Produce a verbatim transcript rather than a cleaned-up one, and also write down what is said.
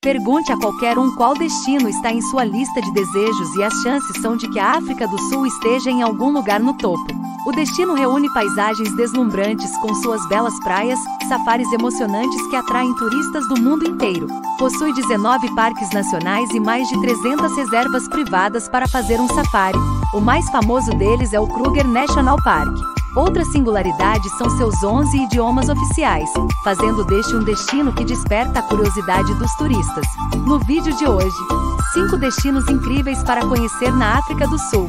Pergunte a qualquer um qual destino está em sua lista de desejos e as chances são de que a África do Sul esteja em algum lugar no topo. O destino reúne paisagens deslumbrantes com suas belas praias, safaris emocionantes que atraem turistas do mundo inteiro. Possui dezenove parques nacionais e mais de trezentas reservas privadas para fazer um safari. O mais famoso deles é o Kruger National Park. Outra singularidade são seus onze idiomas oficiais, fazendo deste um destino que desperta a curiosidade dos turistas. No vídeo de hoje, cinco destinos incríveis para conhecer na África do Sul.